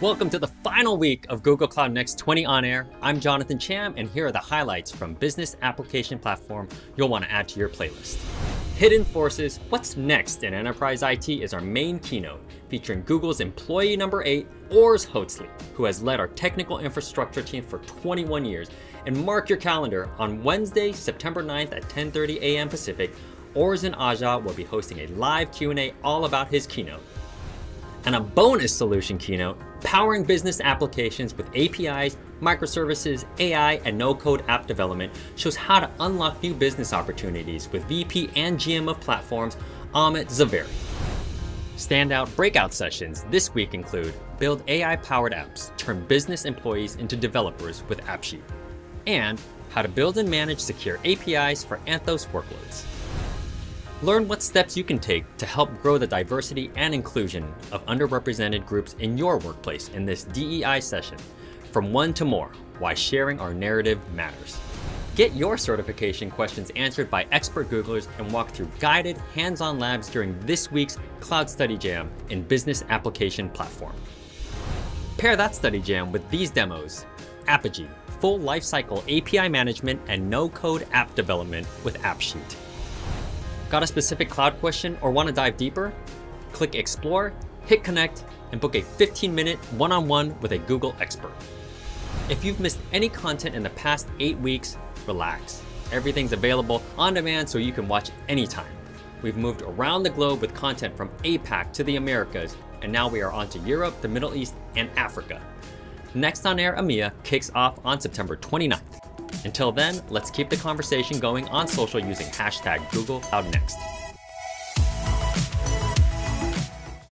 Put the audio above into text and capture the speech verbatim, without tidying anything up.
Welcome to the final week of Google Cloud Next twenty on Air. I'm Jonathan Cham, and here are the highlights from Business Application Platform you'll want to add to your playlist. Hidden Forces, What's Next in Enterprise I T is our main keynote, featuring Google's employee number eight, Urs Hölzle, who has led our technical infrastructure team for twenty-one years. And mark your calendar, on Wednesday, September ninth at ten thirty a m Pacific, Urs and Aja will be hosting a live Q and A all about his keynote. And a bonus solution keynote, Powering Business Applications with A P Is, Microservices, A I, and No-Code App Development, shows how to unlock new business opportunities with V P and G M of Platforms, Amit Zaveri. Standout breakout sessions this week include Build A I-Powered Apps, Turn Business Employees into Developers with AppSheet, and How to Build and Manage Secure A P Is for Anthos Workloads. Learn what steps you can take to help grow the diversity and inclusion of underrepresented groups in your workplace in this D E I session, From One to More, Why Sharing Our Narrative Matters. Get your certification questions answered by expert Googlers and walk through guided hands-on labs during this week's Cloud Study Jam in Business Application Platform. Pair that study jam with these demos: Apigee, Full Lifecycle A P I Management and No-Code App Development with AppSheet. Got a specific cloud question or want to dive deeper? Click Explore, hit Connect, and book a fifteen minute one-on-one with a Google expert. If you've missed any content in the past eight weeks, relax. Everything's available on demand so you can watch anytime. We've moved around the globe with content from APAC to the Americas, and now we are on to Europe, the Middle East, and Africa. Next on Air EMEA kicks off on September twenty-ninth. Until then, let's keep the conversation going on social using hashtag Google Cloud Next.